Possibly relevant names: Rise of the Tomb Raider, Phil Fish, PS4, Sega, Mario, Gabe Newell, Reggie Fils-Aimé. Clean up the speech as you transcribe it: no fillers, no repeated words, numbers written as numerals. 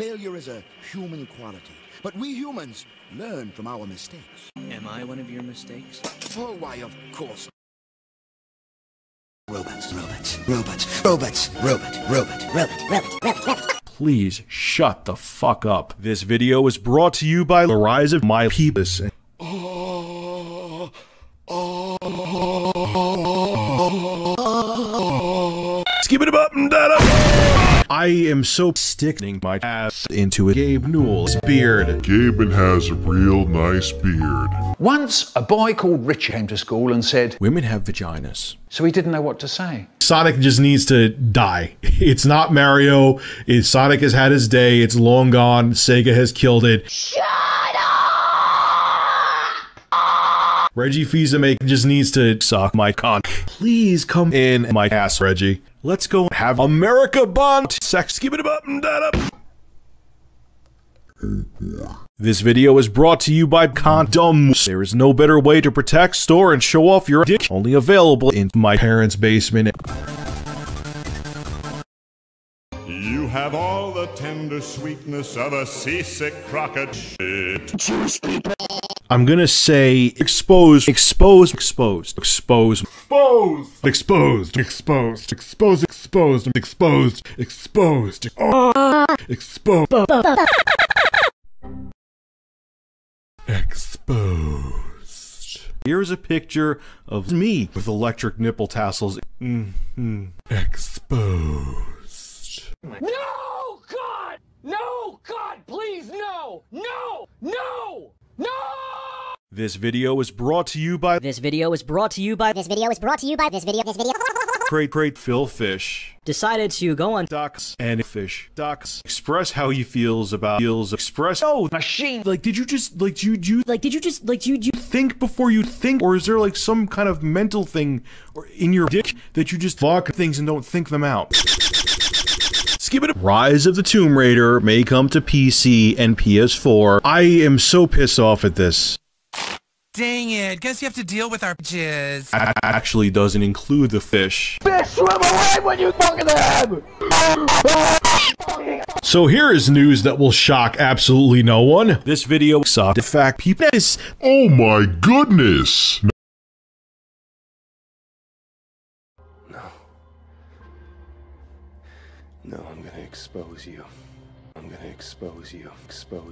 Failure is a human quality, but we humans learn from our mistakes. Am I one of your mistakes? Oh, why, of course. Robots. Please shut the fuck up. This video is brought to you by the Rise of My Peepus. Skip it up and da-da. I am so sticking my ass into Gabe Newell's beard. Gabe has a real nice beard. Once, a boy called Richie came to school and said, "Women have vaginas." So he didn't know what to say. Sonic just needs to die. It's not Mario. Sonic has had his day. It's long gone. Sega has killed it. Shut up! Reggie Fils-Aimé just needs to suck my con. Please come in my ass, Reggie. Let's go have America Bond sex. Give it up and that up. This video is brought to you by condoms. There is no better way to protect, store, and show off your dick. Only available in my parents' basement. You have all the tender sweetness of a seasick crocodile. I'm gonna say exposed. Here's a picture of me with electric nipple tassels. Exposed. No, God! No, God, please, no! No! No! No! This video is brought to you by Great Phil Fish decided to go on Docs and Fish Docs express how he feels about express. Oh, machine! Like, did you just like you think before you think, or is there like some kind of mental thing or in your dick that you just block things and don't think them out? Skip it. Rise of the Tomb Raider may come to PC and PS4. I am so pissed off at this. Dang it, guess you have to deal with our jizz. Actually doesn't include the fish. Bitch, swim away when you fucking him! So here is news that will shock absolutely no one. This video saw the fact people is... Oh my goodness! No, I'm gonna expose you. I'm gonna expose you. Expose.